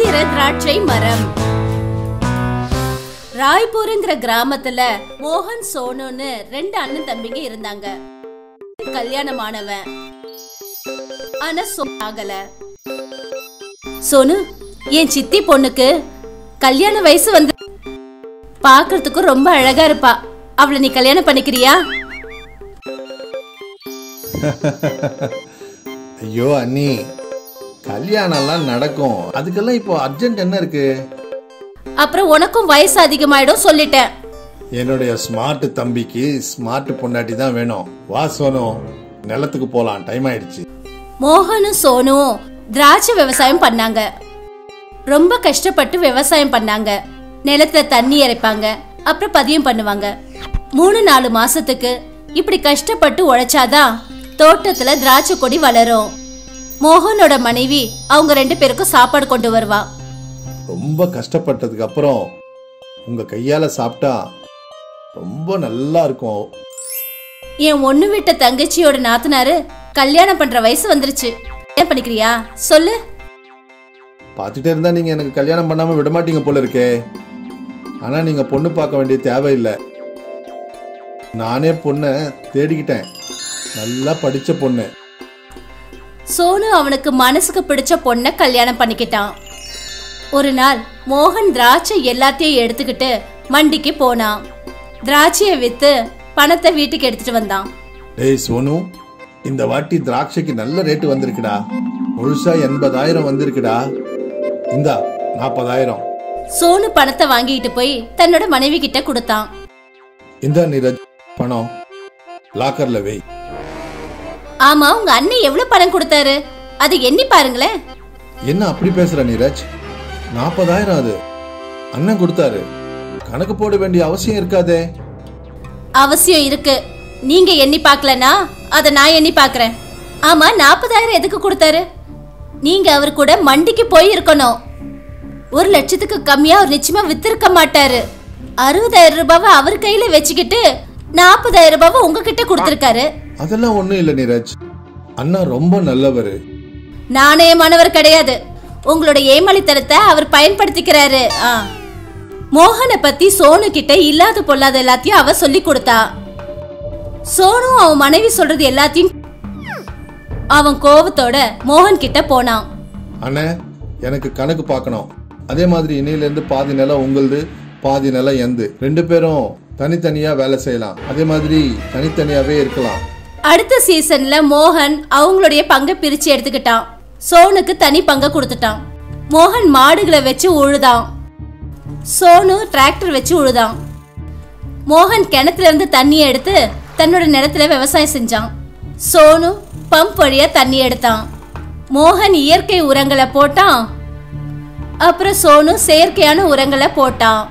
மந்திர திராட்சை மரம். ராய்பூர்ங்கற கிராமத்துல மோகன் சோனுன்னு ரெண்டு அண்ணன் தம்பிங்க இருந்தாங்க. கல்யாணமானவன். ஆனா சோனாகல. சோனு, என் சித்தி பொண்ணுக்கு கல்யாண வயசு வந்து பார்க்கிறதுக்கு ரொம்ப அழகா இருப்பா. அவளை நீ கல்யாணம் பண்ணிக்கிறியா? ஐயோ அண்ணி, கல்யாணம்லாம் நடக்கும். அதுக்கெல்லாம் இப்போ அர்ஜென்ட் என்ன இருக்கு? அப்புறம் உனக்கும் வயசு அதிகமாயிடும் சொல்லிட்டேன். என்னோட ஸ்மார்ட் தம்பிக்கு ஸ்மார்ட் பொண்டாட்டி தான் வேணும். வா சோனு, நிலத்துக்கு போலாம், டைம் ஆயிடுச்சு. மோகனும் சோனு திராட்சை விவசாயம் பண்ணாங்க. ரொம்ப கஷ்டப்பட்டு விவசாயம் பண்ணாங்க. நிலத்துல தண்ணி இறைப்பாங்க, அப்புறம் பதியம் பண்ணுவாங்க. 3-4 மாசத்துக்கு இப்படி கஷ்டப்பட்டு உழைச்சாதான் தோட்டத்துல திராட்சை கொடி வளரும். மோகனோட மனைவி அவங்க ரெண்டு பேருக்கும் சாப்பாடு கொண்டு வருவா. ரொம்ப கஷ்டப்பட்டதுக்கு அப்புறம் உங்க கையால சாப்பிட்டா ரொம்ப நல்லா இருக்கும். என் ஒண்ணு விட்ட தங்கச்சியோட நாத்தனாரு கல்யாணம் பண்ற வயசு வந்துருச்சு. என்ன பண்ணிக்கிறியா சொல்லு? பாத்துட்டே இருந்தா நீங்க எனக்கு கல்யாணம் பண்ணாம விட மாட்டீங்க போல இருக்கே. ஆனா நீங்க பொண்ணு பார்க்க வேண்டிய தேவையில்லை. நானே பொண்ணை தேடிக்கிட்டேன், நல்லா படிச்ச பொண்ணு. சோனு அவனுக்கு மனசுக்கு பிடிச்ச பொண்ணை கல்யாணம் பண்ணிக்கிட்டான். ஒரு நாள் மோகன் திராட்சை எல்லாத்தையும் எடுத்துக்கிட்டு மண்டிக்கு போனான். திராட்சையை வித்து பணத்தை வீட்டுக்கு எடுத்துட்டு வந்தான். டேய் சோனு, இந்த வாட்டி திராட்சைக்கு நல்ல ரேட்டு வந்திருக்குடா. முழுசா 80,000 வந்திருக்குடா. இந்தா 40,000. சோனு பணத்தை வாங்கிட்டு போய் தன்னோட மனைவி கிட்ட கொடுத்தான். இந்த நீரஜ் பணம் லாக்கர்ல வை. ஆமா, உங்க அண்ணன் எவ்வளவு பணம் கொடுத்தாரு அது எண்ணி பாருங்களே. என்ன அப்படி பேசுற நீரஜ்? 40,000 அது அண்ணன் கொடுத்தாரு. கணக்கு போட வேண்டிய அவசியம் இருக்காதே. அவசியம் இருக்கு. நீங்க எண்ணி பாக்கலனா அத நான் எண்ணி பாக்குறேன். ஆமா, 40,000 எதுக்கு கொடுத்தாரு? நீங்க அவரு கூட மண்டிக்கு போய் இருக்கணும். 1,00,000 கம்மியா அவர் நிச்சயமா வித்திருக்க மாட்டாரு. 60,000 ரூபாவை அவர் கையில வச்சுக்கிட்டு 40,000 ரூபாவை உங்ககிட்ட கொடுத்திருக்காரு. அதெல்லாம் ஒண்ணும் இல்ல நீரஜ், அண்ணா ரொம்ப நல்லவர். நாணயமானவர் கிடையாது. உங்களோட ஏமாளித்தனத்தை அவர் பயன்படுத்திக்கிறாரு. மோகனை பத்தி சோனு கிட்ட இல்லாத பொல்லாத எல்லாத்தையும் அவ சொல்லி கொடுத்தா. சோனு அவன் மனைவி சொல்றது எல்லாத்தையும் அவன் கோபத்தோட மோகன் கிட்ட போனான். அண்ணே, எனக்கு கணக்கு பார்க்கணும். அதே மாதிரி இன்னையில இருந்து பாதி நிலம் உங்களது, பாதி நிலம் எந்து. ரெண்டு பேரும் தனித்தனியா வேலை செய்யலாம். அதே மாதிரி தனித்தனியாவே இருக்கலாம். அடுத்த சீசன்ல மோகன் அவங்களுடைய பங்கை பிரிச்சு எடுத்துக்கிட்டான். சோனுக்கு தனி பங்கை கொடுத்துட்டான். மோகன் மாடுகளை வச்சு உழுதான், சோனு டிராக்டர் வச்சு உழுதான். மோகன் கிணத்துல இருந்து தண்ணி எடுத்து தன்னோட நிலத்துல விவசாயம் செஞ்சான். சோனு பம்ப் வழியா தண்ணி எடுத்தான். மோகன் இயற்கை உரங்களை போட்டான். அப்புறம் சோனு செயற்கையான உரங்களை போட்டான்.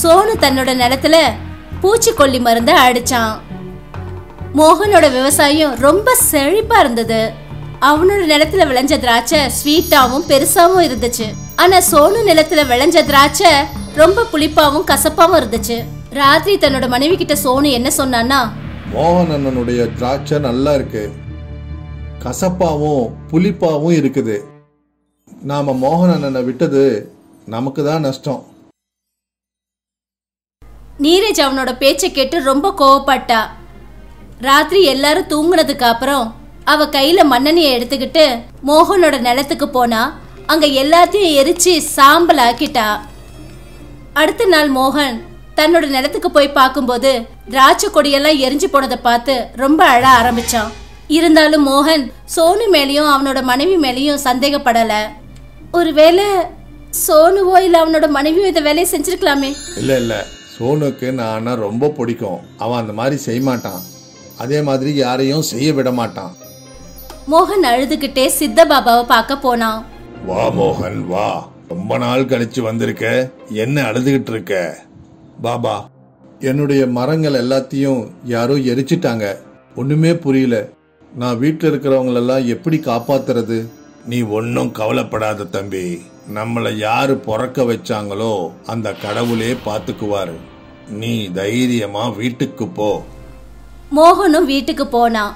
சோனு தன்னோட நிலத்துல பூச்சிக்கொல்லி மருந்தை அடிச்சான். மோகனோட விவசாயம் ரொம்ப செழிப்பா இருந்தது. அவனோட நிலத்துல விளைஞ்ச திராட்சை ஸ்வீட்டாவும் பெருசாவும் இருந்துச்சு. ஆனா சோனு நிலத்துல விளைஞ்ச திராட்சை ரொம்ப புளிப்பாவும் கசப்பாவும் இருந்துச்சு. ராத்திரி தன்னோட மனைவி கிட்ட சோனு என்ன சொன்னான்னா, மோகன் அண்ணனுடைய திராட்சை நல்லா இருக்கு, கசப்பாவும் புளிப்பாவும் இருக்குது. நாம மோகன் அண்ணனை விட்டது நமக்கு தான் நஷ்டம். நீரஜ் அவனோட பேச்சை கேட்டு ரொம்ப கோவப்பட்டா. ராத்திரி எல்லாரும் தூங்குனதுக்கு அப்புறம் அவ கையில மண்ணெண்ணையை எடுத்துக்கிட்டு மோகனோட நிலத்துக்கு போனா. அங்க எல்லாத்தையும் எரிச்சு சாம்பல் ஆக்கிட்டா. அடுத்த நாள் மோகன் தன்னோட நிலத்துக்கு போய் பார்க்கும்போது திராட்சை கொடியெல்லாம் எரிஞ்சு போனதை பார்த்து ரொம்ப அழ ஆரம்பிச்சான். இருந்தாலும் மோகன் சோனு மேலேயும் அவனோட மனைவி மேலேயும் சந்தேகப்படல. ஒருவேளை சோனுவோ இல்ல அவனோட மனைவியோ இந்த வேலையை செஞ்சிருக்கலாமே. இல்ல இல்ல, சோனுக்கு நான் ரொம்ப பிடிக்கும். அவன் அந்த மாதிரி செய்ய மாட்டான். அதே மாதிரி யாரையும் செய்ய விட மாட்டான். மோகன் அழுதுகிட்டே சித்த பாபாவை பார்க்க போனான். வா மோகன் வா, ரொம்ப நாள் கழிச்சு வந்திருக்க, என்ன அழுதுகிட்டு இருக்க? பாபா, என்னுடைய மரங்கள் எல்லாத்தையும் யாரோ எரிச்சிட்டாங்க. ஒண்ணுமே புரியல. நான் வீட்டில் இருக்கிறவங்களெல்லாம் எப்படி காப்பாத்துறது? நீ ஒன்றும் கவலைப்படாத தம்பி. நம்மளை யாரு பொறக்க வச்சாங்களோ அந்த கடவுளே பார்த்துக்குவாரு. நீ தைரியமா வீட்டுக்கு போ. மோகனும் வீட்டுக்கு போனான்.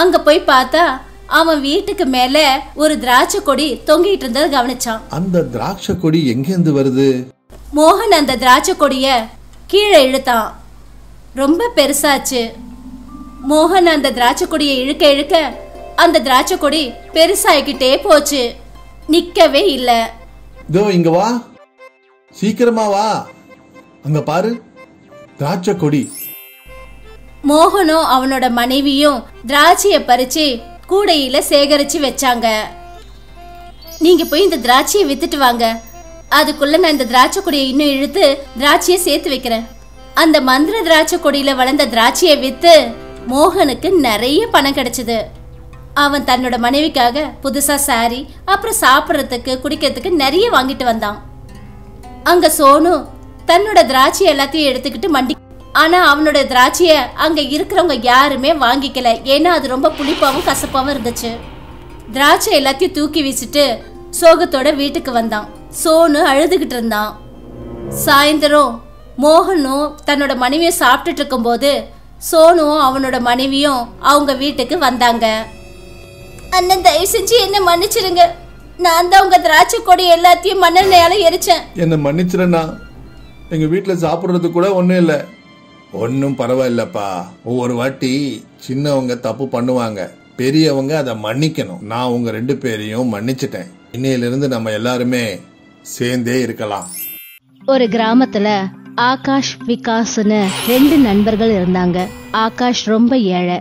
அங்க போய் பார்த்தா அவன் வீட்டுக்கு மேல ஒரு திராட்சை கொடி தொங்கிட்டு இருந்தது கவனிச்சான். அந்த திராட்சை கொடி எங்க இருந்து வருது? மோகன் அந்த திராட்சை கொடியை கீழே இழுத்தான். ரொம்ப பெருசாச்சு. மோகன் அந்த திராட்சை கொடியை இழுக்க இழுக்க அந்த திராட்சை கொடி பெருசாகிட்டே போச்சு. நிக்கவே இல்ல. தோ இங்க வா, சீக்கிரமா வா, அங்க பாரு திராட்சை கொடி. மோகனும் அவனோட மனைவியும் திராட்சையை பறிச்சு கூடையில சேகரிச்சு வச்சாங்க. நீங்க போய் இந்த திராட்சையை வித்துட்டு வாங்க, அதுக்குள்ள நான் இந்த திராட்சை கொடியை இன்னும் இழுத்து திராட்சையை சேர்த்து வைக்கிறேன். அந்த மந்திர திராட்சை கொடியில வளர்ந்த திராட்சையை வித்து மோகனுக்கு நிறைய பணம் கிடைச்சது. அவன் தன்னோட மனைவிக்காக புதுசா சாரி, அப்புறம் சாப்பிட்றதுக்கு குடிக்கிறதுக்கு நிறைய வாங்கிட்டு வந்தான். அங்க சோனு தன்னோட திராட்சையை எல்லாத்தையும் எடுத்துக்கிட்டு மண்டி. ஆனா அவனோட திராட்சைய அங்க இருக்கிறவங்க யாருமே வாங்கிக்கல, ஏன்னா அது ரொம்ப புளிப்பாவும் கசப்பாவும் இருந்துச்சு. திராட்சை எல்லாத்தையும் தூக்கி வீசிட்டு சோகத்தோட வீட்டுக்கு வந்தான். சோனு அழுதுகிட்டு இருந்தான். சாயந்தரம் மோகனும் தன்னோட மனைவியும் சாப்பிட்டுட்டு இருக்கும்போது சோனுவும் அவனோட மனைவியும் அவங்க வீட்டுக்கு வந்தாங்க. அண்ணன் தயவு செஞ்சு என்ன மன்னிச்சிருங்க, நான் தான் உங்க திராட்சை கொடி எல்லாத்தையும் மண்ணெண்ணையால எரிச்சேன். என்ன மன்னிச்சிருந்தா? எங்க வீட்டுல சாப்பிடுறது கூட ஒன்னும் இல்லை. ஒன்றும் பரவாயில்லப்பா, ஒவ்வொரு வாட்டி சின்னவங்க தப்பு பண்ணுவாங்க, பெரியவங்க அதை மன்னிக்கணும். நான் உங்க ரெண்டு பேரையும் மன்னிச்சிட்டேன். இன்னையிலிருந்து நம்ம எல்லாருமே சேர்ந்தே இருக்கலாம். ஒரு கிராமத்துல ஆகாஷ் விகாஸ்னு ரெண்டு நண்பர்கள் இருந்தாங்க. ஆகாஷ் ரொம்ப ஏழை,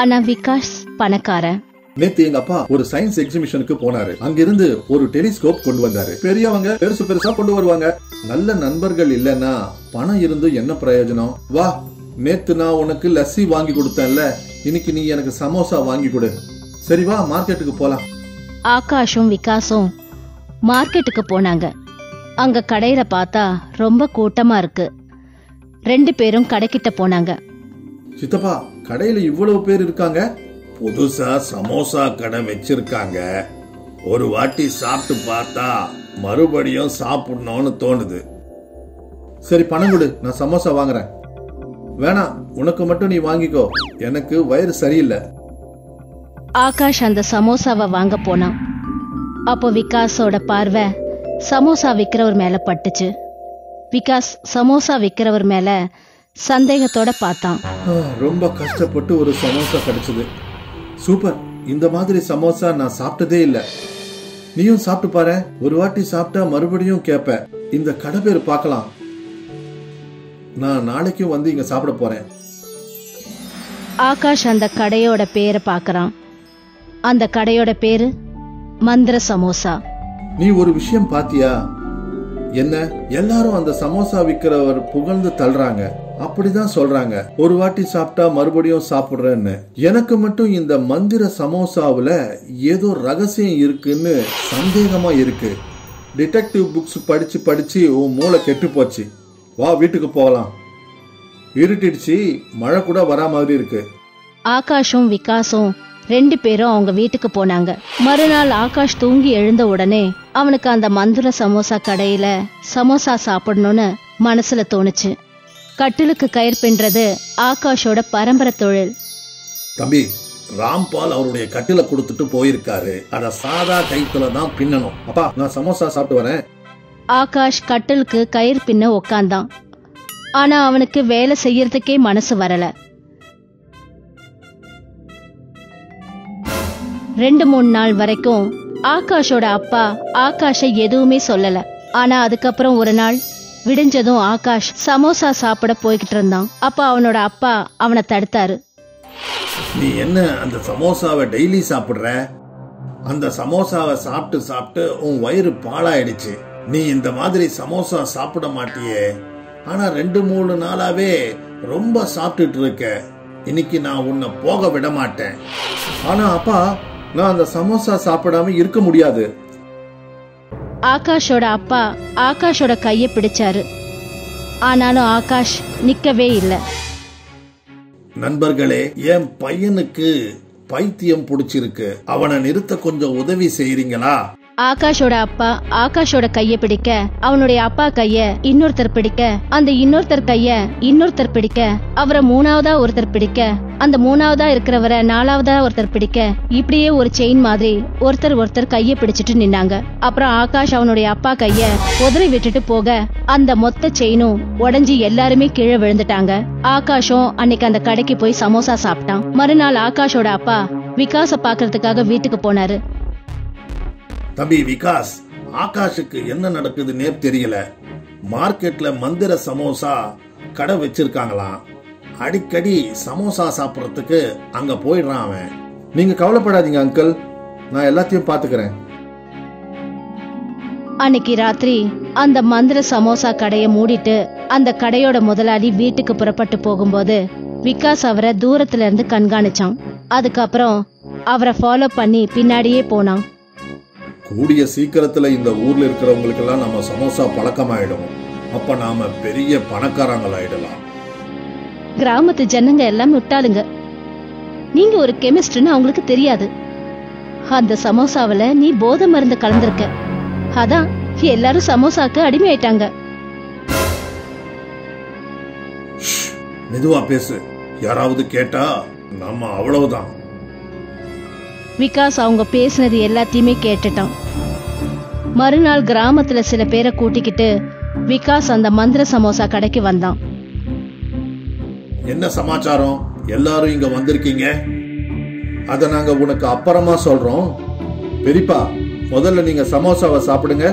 ஆனா விகாஸ் பணக்காரன். நேத்து எங்க அப்பா ஒரு சயின்ஸ் எக்ஸிபிஷனுக்கு போனாரு. அங்க இருந்து ஒரு டெலிஸ்கோப் கொண்டு வந்தாரு. பெரியவங்க பெருசு பெருசா கொண்டு வருவாங்க. நல்ல நண்பர்கள் இல்லன்னா பணம் இருந்து என்ன பிரயோஜனம்? வா, நேத்து நான் உனக்கு லஸ்ஸி வாங்கி கொடுத்தேன்ல, இன்னைக்கு நீ எனக்கு சமோசா வாங்கி கொடு. சரி வா, மார்க்கெட்டுக்கு போலாம். ஆகாஷும் விகாசும் மார்க்கெட்டுக்கு போனாங்க. அங்க கடையில பார்த்தா ரொம்ப கூட்டமா இருக்கு. ரெண்டு பேரும் கடைக்கிட்ட போனாங்க. சித்தப்பா, கடையில இவ்வளவு பேர் இருக்காங்க, புதுசா சமோசா கடை வச்சிருக்காங்க, ஒரு வாட்டி சாப்பிட்டு பார்த்தா மறுபடியும் சாப்பிடணும்னு தோணுது. சரி பணம் கொடு, நான் சமோசா வாங்குறேன். வேணாம், உனக்கு மட்டும் நீ வாங்கிக்கோ, எனக்கு வயிறு சரியில்லை. ஆகாஷ் அந்த சமோசாவை வாங்க போனான். அப்போ விகாஸோட பார்வை சமோசா விக்கிறவர் மேல பட்டுச்சு. விகாஸ் சமோசா விக்கிறவர் மேல சந்தேகத்தோட பார்த்தான். ரொம்ப கஷ்டப்பட்டு ஒரு சமோசா கிடைச்சது, சூப்பர். இந்த மாதிரி சமோசா நான் சாப்பிட்டதே இல்ல, நீயும் சாப்பிட்டு பாரு, ஒரு வாட்டி சாப்பிட்டா மறுபடியும் கேப்ப. இந்த கடை பேர் பார்க்கலாம், நான் நாளைக்கும் வந்து இங்க சாப்பிட போறேன். ஆகாஷ் அந்த கடையோட பேரை பார்க்கறான். அந்த கடையோட பேரு மந்திர சமோசா. நீ ஒரு விஷயம் பாத்தியா? என்ன எல்லாரும் அந்த சமோசா விக்கிறவர் புகழ்ந்து தள்ளுறாங்க, அப்படிதான் சொல்றாங்க, ஒரு வாட்டி சாப்பிட்டா மறுபடியும் சாப்பிடுறேன்னு. எனக்கு மட்டும் இந்த மந்திர சமோசாவுல ஏதோ ரகசியம் இருக்குன்னு சந்தேகமா இருக்கு. டிடெக்டிவ் புக்ஸ் படிச்சு படிச்சு உன் மூளை கெட்டு போச்சு. வா, வீட்டுக்கு போகலாம், இருட்டிடுச்சு, மழை கூட வரா மாதிரி இருக்கு. ஆகாஷும் விகாசும் ரெண்டு பேரும் அவங்க வீட்டுக்கு போனாங்க. மறுநாள் ஆகாஷ் தூங்கி எழுந்த உடனே அவனுக்கு அந்த மந்திர சமோசா கடையில சமோசா சாப்பிடணும்னு மனசுல தோணுச்சு. கட்டிலுக்கு கயிறு பின்றது ஆகாஷோட பரம்பரை தொழில். தம்பி ராம்பால் அவருடைய கட்டில கொடுத்துட்டு போயிருக்காரு, அத சாதா கைத்துல தான் பின்னணும். அப்பா, நான் சமோசா சாப்பிட்டு வரேன். ஆகாஷ் கட்டிலுக்கு கயிறு பின்ன உக்காந்தான். ஆனா அவனுக்கு வேலை செய்யறதுக்கே மனசு வரல. 2-3 நாள் வரைக்கும் ஆகாஷோட அப்பா ஆகாஷை எதுவுமே சொல்லல. ஆனா அதுக்கப்புறம் ஒரு நாள் விடிஞ்சதும் ஆகாஷ் சமோசா சாப்பிட போய்கிட்டு இருந்தான். அப்ப அவனோட அப்பா அவனை தடுத்தாரு. நீ என்ன அந்த சமோசாவை டெய்லி சாப்பிடுற? அந்த சமோசாவை சாப்பிட்டு சாப்பிட்டு உன் வயிறு பாழாயிடுச்சு. நீ இந்த மாதிரி சமோசா சாப்பிட மாட்டியே, ஆனா 2-3 நாளாவே ரொம்ப சாப்பிட்டுட்டு இருக்க, இன்னைக்கு நான் உன்னை போக விட மாட்டேன். ஆனா அப்பா, நான் அந்த சமோசா சாப்பிடாம இருக்க முடியாது. ஆகாஷோட அப்பா ஆகாஷோட கையை பிடிச்சாரு. ஆனாலும் ஆகாஷ் நிக்கவே இல்லை. நண்பர்களே, என் பையனுக்கு பைத்தியம் பிடிச்சிருக்கு, அவனை நிறுத்த கொஞ்சம் உதவி செய்றீங்களா? ஆகாஷோட அப்பா ஆகாஷோட கையை பிடிக்க, அவனுடைய அப்பா கையை இன்னொருத்தர் பிடிக்க, அந்த இன்னொருத்தர் கையை இன்னொருத்தர் பிடிக்க, அவரை மூணாவதா ஒருத்தர் பிடிக்க, அந்த மூணாவதா இருக்கிறவரை நாலாவதா ஒருத்தர் பிடிக்க, இப்படியே ஒரு செயின் மாதிரி ஒருத்தர் ஒருத்தர் கையை பிடிச்சிட்டு நின்னாங்க. அப்புறம் ஆகாஷ் அவனுடைய அப்பா கையை உதறி விட்டுட்டு போக அந்த மொத்த செயினும் உடஞ்சி எல்லாருமே கீழே விழுந்துட்டாங்க. ஆகாஷும் அன்னைக்கு அந்த கடைக்கு போய் சமோசா சாப்பிட்டான். மறுநாள் ஆகாஷோட அப்பா விகாச பாக்குறதுக்காக வீட்டுக்கு போனாரு. தம்பி விகாஸ், ஆகாஷுக்கு என்ன நடக்குதுன்னே தெரியல. மார்க்கெட்ல மந்திர சமோசா கடை வச்சிருக்காங்களாம். அடிக்கடி சமோசா சாப்பிடறதுக்கு அங்க போயிடுறான் அவன். நீங்க கவலைப்படாதீங்க அங்கிள், நான் எல்லாத்தையும் பாத்துக்கிறேன். அன்னைக்கு ராத்திரி அந்த மந்திர சமோசா கடையை மூடிட்டு அந்த கடையோட முதலாளி வீட்டுக்கு புறப்பட்டு போகும்போது விகாஸ் அவரை தூரத்துல இருந்து கண்காணிச்சான். அதுக்கப்புறம் அவரை ஃபாலோ பண்ணி பின்னாடியே போனான். கூடிய சீக்கிரத்துல இந்த ஊர்ல இருக்கிறவங்களுக்கு எல்லாம் நம்ம சமோசா பழக்கமாயிடும். அப்ப நாம பெரிய பணக்காரங்களாயிடலாம். கிராமத்து ஜனங்க எல்லாம் முட்டாளுங்க. நீங்க ஒரு கெமிஸ்ட்னு அவங்களுக்கு தெரியாது. அந்த சமோசாவில நீ போதை மருந்து கலந்துருக்க, அதான் எல்லாரும் சமோசாக்கு அடிமையாயிட்டாங்க. மெதுவா பேசு, யாராவது கேட்டா நம்ம அவ்வளவுதான். விகாஸ் அவங்க பேசினது எல்லாத்தையுமே கேட்டுட்டான். மறுநாள் கிராமத்துல சில பேரை கூட்டிக்கிட்டு விகாஸ் அந்த மந்திர சமோசா கடைக்கு வந்தான். என்ன சமாச்சாரம், எல்லாரும் இங்க வந்திருக்கீங்க, அத நாங்க உனக்கு அப்புறமா சொல்றோம். பெரியப்பா, முதல்ல நீங்க சமோசாவை சாப்பிடுங்க.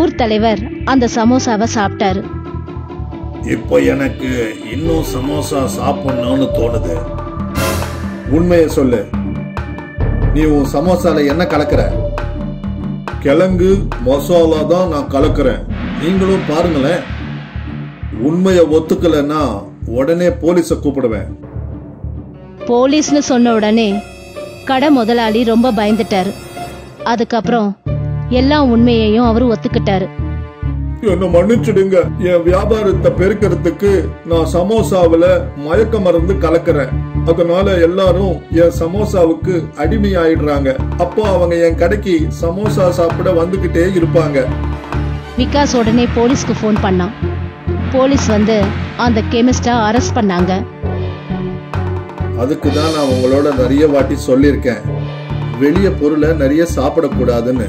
ஊர் தலைவர் அந்த சமோசாவை சாப்பிட்டாரு. இப்போ எனக்கு இன்னும் சமோசா சாப்பிடணும்னு தோணுது. உண்மையை சொல்லு, நீ உன் சமோசால என்ன கலக்குற? கிழங்கு மசாலா தான் நான் கலக்குறேன், நீங்களும் பாருங்களேன். உண்மைய ஒத்துக்கலன்னா உடனே போலீஸ கூப்பிடுவேன். போலீஸ்னு சொன்ன உடனே கடை முதலாளி ரொம்ப பயந்துட்டாரு. அதுக்கப்புறம் எல்லா உண்மையையும் அவரு ஒத்துக்கிட்டாரு. என்ன மன்னிச்சுடுங்க, என் வியாபாரத்தை பெருக்கிறதுக்கு நான் சமோசாவில மயக்க மருந்து கலக்குறேன், அதனால எல்லாரும் என் சமோசாவுக்கு அடிமை ஆயிடுறாங்க. அப்போ அவங்க என் கடைக்கு சமோசா சாப்பிட வந்துகிட்டே இருப்பாங்க. விகாஸ் உடனே போலீஸ்க்கு போன் பண்ணான். போலீஸ் வந்து அந்த கெமிஸ்டா அரெஸ்ட் பண்ணாங்க. அதுக்கு தான் நான் உங்களோட நிறைய வாட்டி சொல்லியிருக்கேன், வெளிய பொருளை நிறைய சாப்பிடக்கூடாதுன்னு.